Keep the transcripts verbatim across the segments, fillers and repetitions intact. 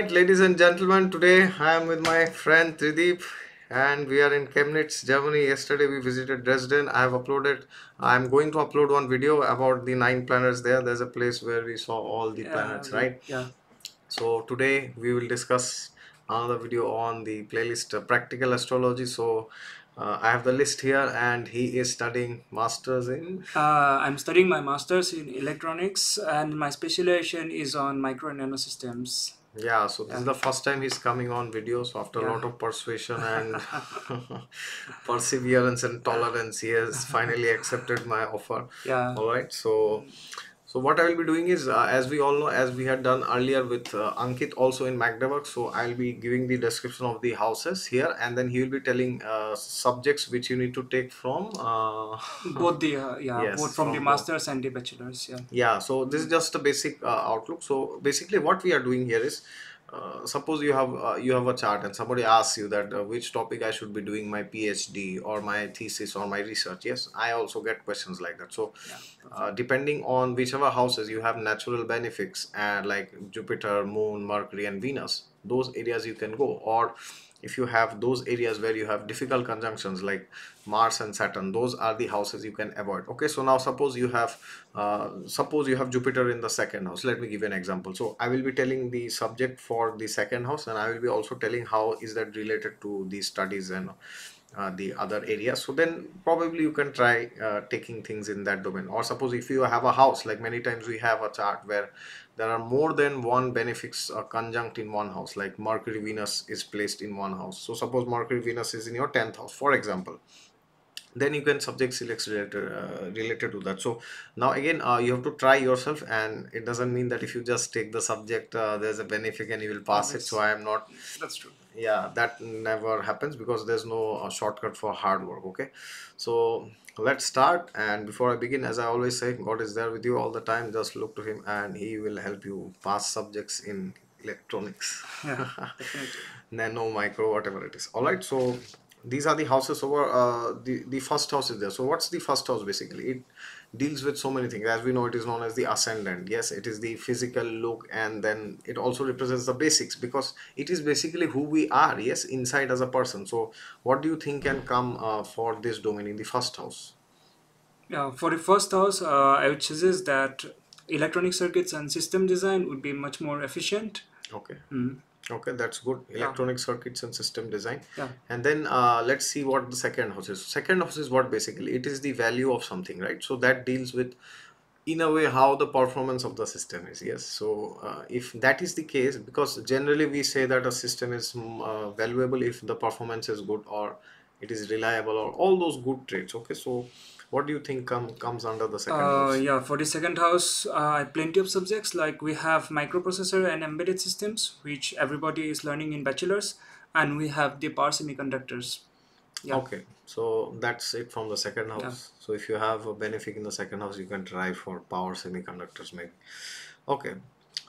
Alright, ladies and gentlemen, today I am with my friend Trideep and we are in Chemnitz, Germany. Yesterday we visited Dresden. I have uploaded, I am going to upload one video about the nine planets there. There is a place where we saw all the yeah, planets, right? Yeah. So today we will discuss another video on the playlist uh, Practical Astrology. So uh, I have the list here and he is studying Masters in? Uh, I am studying my Masters in Electronics and my specialization is on Micro and Nanosystems. Yeah, so this yeah. is the first time he's coming on videos after a yeah. lot of persuasion and perseverance and tolerance. He has finally accepted my offer. Yeah. All right. So, so what I will be doing is, uh, as we all know, as we had done earlier with uh, Ankit also in Magdeburg. So I'll be giving the description of the houses here, and then he will be telling uh, subjects which you need to take from uh, both the uh, yeah yes, both from, from the masters both. and the bachelors. Yeah. Yeah. So this is just a basic uh, outlook. So basically, what we are doing here is, uh, suppose you have uh, you have a chart, and somebody asks you that uh, which topic I should be doing my PhD or my thesis or my research. Yes, I also get questions like that. So, yeah, uh, depending on whichever houses you have natural benefits, and like Jupiter, Moon, Mercury, and Venus, those areas you can go. Or if you have those areas where you have difficult conjunctions like Mars and Saturn, those are the houses you can avoid. Okay, so now suppose you have uh, suppose you have Jupiter in the second house. Let me give you an example. So I will be telling the subject for the second house and I will be also telling how is that related to the studies and uh, the other areas. So then probably you can try uh, taking things in that domain. Or suppose if you have a house, like many times we have a chart where there are more than one benefits uh, conjunct in one house, like Mercury Venus is placed in one house. So suppose Mercury Venus is in your tenth house, for example. Then you can subject select related, uh, related to that. So now again, uh, you have to try yourself, and it doesn't mean that if you just take the subject, uh, there's a benefit and you will pass it. So I am not. That's true. Yeah, that never happens because there's no uh, shortcut for hard work. Okay, so let's start. And before I begin, as I always say, God is there with you all the time. Just look to Him, and He will help you pass subjects in electronics, yeah, nano, micro, whatever it is. All right, so these are the houses over uh, the, the first house is there. So what's the first house basically? It deals with so many things. As we know, it is known as the ascendant. Yes, it is the physical look, and then it also represents the basics because it is basically who we are, yes, inside as a person. So what do you think can come uh, for this domain in the first house? Yeah, for the first house, uh, I would suggest that electronic circuits and system design would be much more efficient. Okay. Mm. Okay, that's good. Electronic yeah. circuits and system design. Yeah. And then uh, let's see what the second house is. Second house is what basically? It is the value of something, right? So that deals with, in a way, how the performance of the system is. Yes. So uh, if that is the case, because generally we say that a system is uh, valuable if the performance is good or it is reliable or all those good traits. Okay, so what do you think come, comes under the second uh, house? Yeah, for the second house, uh, plenty of subjects like we have microprocessor and embedded systems, which everybody is learning in bachelor's, and we have the power semiconductors. Yeah. Okay, so that's it from the second house. Yeah. So if you have a benefit in the second house, you can try for power semiconductors maybe. Okay.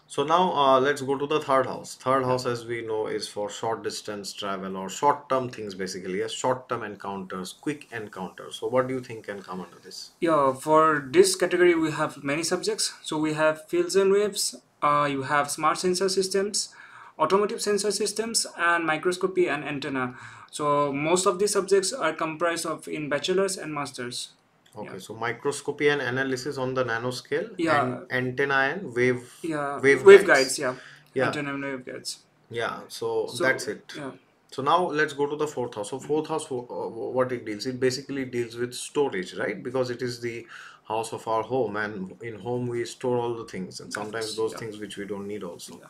So now uh, let's go to the third house. Third house, as we know, is for short distance travel or short term things basically. Yes, short term encounters, quick encounters. So what do you think can come under this? Yeah, for this category we have many subjects. So we have fields and waves, uh, you have smart sensor systems, automotive sensor systems, and microscopy and antenna. So most of these subjects are comprised of in bachelor's and master's. Okay, yeah. So microscopy and analysis on the nanoscale, yeah. and antenna and wave, yeah. wave waveguides, guides, yeah, yeah, antenna and waveguides. Yeah, so, so that's it. Yeah. So now let's go to the fourth house. So fourth house, uh, what it deals, it basically deals with storage, right? Because it is the house of our home, and in home we store all the things, and sometimes those yeah. things which we don't need also. Yeah.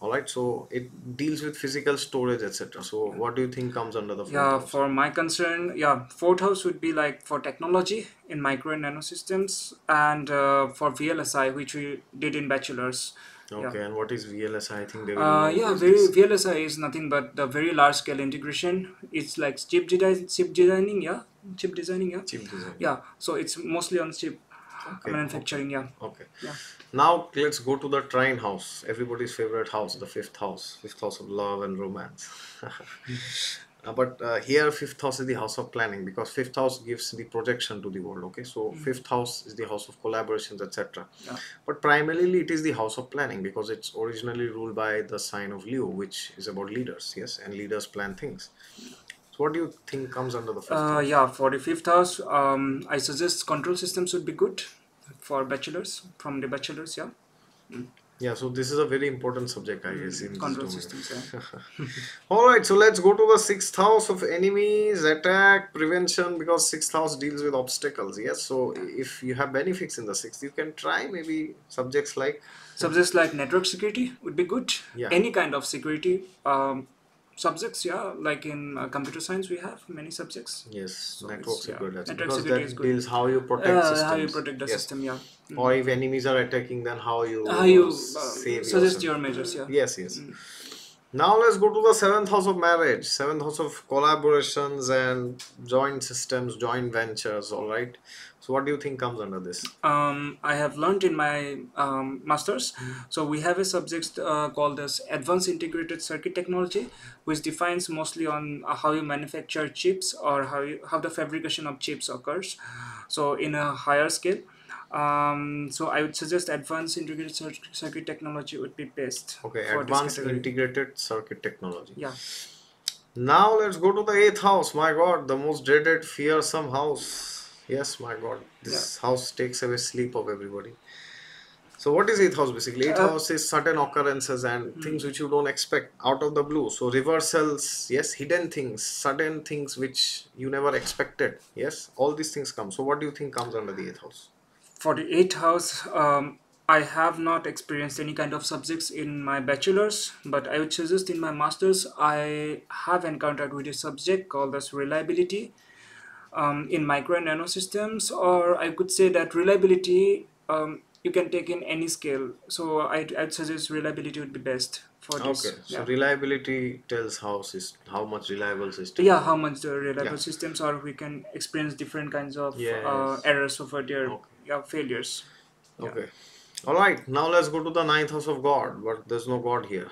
All right, so it deals with physical storage, et cetera. So yeah. what do you think comes under the fourth yeah, house? Yeah, for my concern, yeah, fourth house would be like for technology in micro and nanosystems, and uh, for V L S I, which we did in bachelor's. Okay, yeah. and what is V L S I? I think they will uh, yeah, very, V L S I is nothing but the very large scale integration. It's like chip design, chip designing, yeah, chip designing, yeah, chip design. Yeah, so it's mostly on chip okay. manufacturing, okay. yeah. Okay. Yeah. Now let's go to the trine house, everybody's favorite house, the fifth house, fifth house of love and romance. Uh, but uh, here fifth house is the house of planning, because fifth house gives the projection to the world. Okay, so mm-hmm. fifth house is the house of collaborations, et cetera. Yeah. But primarily it is the house of planning, because it's originally ruled by the sign of Leo, which is about leaders. Yes, and leaders plan things. So what do you think comes under the fifth uh, house? Yeah, for the fifth house, um, I suggest control systems would be good for bachelors, from the bachelors. Yeah. Mm. Yeah, so this is a very important subject, I guess. In Control systems, yeah. Alright, so let's go to the sixth house of enemies, attack, prevention, because sixth house deals with obstacles, yes? So if you have benefits in the sixth, you can try maybe subjects like... Subjects like network security would be good. Yeah. Any kind of security um, subjects, yeah. Like in uh, computer science, we have many subjects. Yes, so network security. Yeah. Network because security that is good. Deals how you protect uh, systems. How you protect the yes. system, yeah. Mm-hmm. Or if enemies are attacking, then how you, how you uh, save suggest your measures, yeah. Yes, yes. Mm. Now let's go to the seventh house of marriage, seventh house of collaborations and joint systems, joint ventures, all right. So what do you think comes under this? Um, I have learned in my um, masters. So we have a subject uh, called as Advanced Integrated Circuit Technology, which defines mostly on how you manufacture chips or how, you, how the fabrication of chips occurs. So in a higher scale. Um, so I would suggest advanced integrated cir circuit technology would be best. Okay, advanced integrated circuit technology. Yeah. Now let's go to the eighth house. My God, the most dreaded, fearsome house. Yes, my God, this yeah. house takes away sleep of everybody. So what is eighth house basically? eighth uh, house is certain occurrences and mm-hmm. things which you don't expect out of the blue. So reversals, yes, hidden things, sudden things which you never expected. Yes, all these things come. So what do you think comes under the eighth house? For the eighth house, um, I have not experienced any kind of subjects in my bachelor's, but I would suggest in my master's, I have encountered with a subject called as reliability um, in micro and nano systems, or I could say that reliability um, you can take in any scale. So I'd, I'd suggest reliability would be best for this. Okay, so yeah. reliability tells how, how much reliable systems. Yeah, how much the reliable yeah. systems are. We can experience different kinds of yes. uh, errors over there. Okay. Yeah, failures. Okay. Yeah. Alright, now let's go to the ninth house of God, but there's no God here.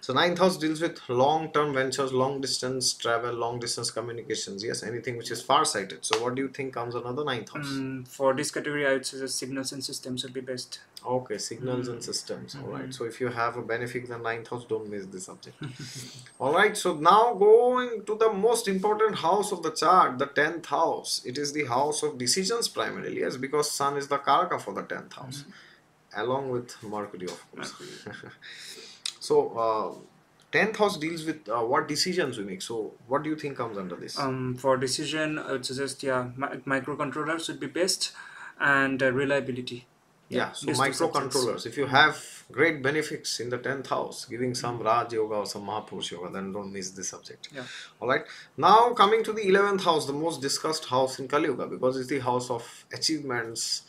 So ninth house deals with long-term ventures, long-distance travel, long-distance communications. Yes, anything which is far-sighted. So what do you think comes another ninth house? Mm, for this category, I would suggest signals and systems would be best. Okay, signals mm. and systems. Alright, mm. so if you have a benefit in the ninth house, don't miss this subject. Alright, so now going to the most important house of the chart, the tenth house. It is the house of decisions primarily, yes, because Sun is the Karaka for the tenth house, mm. along with Mercury, of course. Mercury. So, uh, tenth house deals with uh, what decisions we make. So, what do you think comes under this? Um, for decision, I would suggest, yeah, microcontrollers would be best and uh, reliability. Yeah, so microcontrollers, if you have great benefits in the tenth house, giving some mm-hmm. Raj Yoga or some Mahapurush Yoga, then don't miss this subject. Yeah. Alright, now coming to the eleventh house, the most discussed house in Kali Yuga, because it's the house of achievements,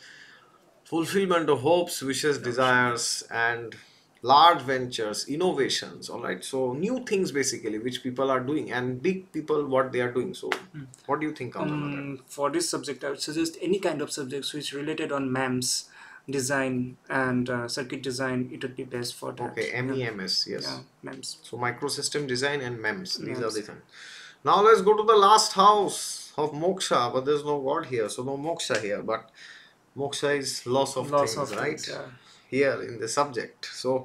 fulfillment of hopes, wishes, yeah. desires, and large ventures, innovations, alright. So new things basically, which people are doing, and big people, what they are doing. So mm. what do you think comes um, under that? For this subject, I would suggest any kind of subjects which related on MEMS. Design and uh, circuit design, it would be best for that. Okay, MEMS, yes. Yeah, MEMS. So microsystem design and MEMS, these MEMS. Are the things. Now let's go to the last house of moksha, but there's no God here, so no moksha here, but moksha is loss of loss things, of right? Things, yeah. Here in the subject. So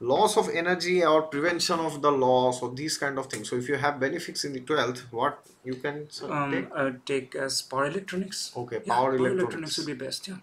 loss of energy or prevention of the loss or these kind of things. So if you have benefits in the twelfth, what you can so um, take? Uh, take as power electronics. Okay, yeah, power, power electronics. electronics would be best, yeah.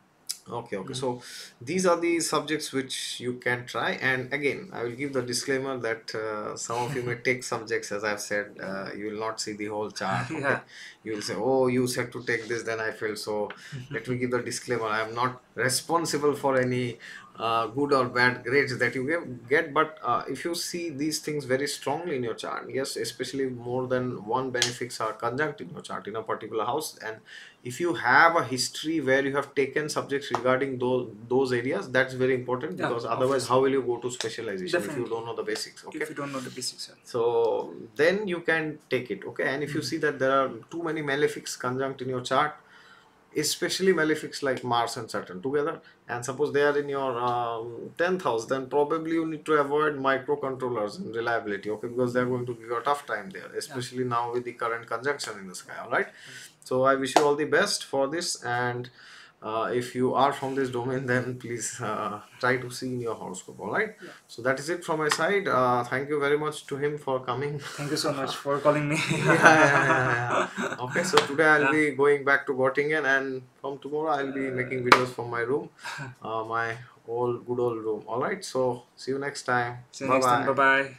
Okay, okay. Mm-hmm. So these are the subjects which you can try, and again I will give the disclaimer that uh, some of you may take subjects, as I've said, uh, you will not see the whole chart. Okay? Yeah. You will say, oh, you said to take this, then I failed. So let me give the disclaimer. I am not responsible for any uh, good or bad grades that you get, but uh, if you see these things very strongly in your chart, yes, especially more than one benefits are conjunct in your chart in a particular house, and if you have a history where you have taken subjects regarding those those areas, that's very important, because yeah, otherwise obviously. How will you go to specialization Definitely. If you don't know the basics, okay? If you don't know the basics, yeah. So then you can take it, okay? And if mm-hmm. you see that there are too many malefics conjunct in your chart, especially malefics like Mars and Saturn together, and suppose they are in your um, tenth house, then probably you need to avoid microcontrollers and reliability, okay, because they are going to give you a tough time there, especially yeah. now with the current conjunction in the sky, alright. So I wish you all the best for this, and uh, if you are from this domain, then please uh, try to see in your horoscope, alright. Yeah. So that is it from my side. Uh, thank you very much to him for coming. Thank you so much for calling me. yeah, yeah, yeah, yeah. Okay, so today I'll yeah. be going back to Göttingen, and from tomorrow I'll be making videos from my room, uh, my old good old room, alright. So see you next time. See you bye next bye. time. Bye bye.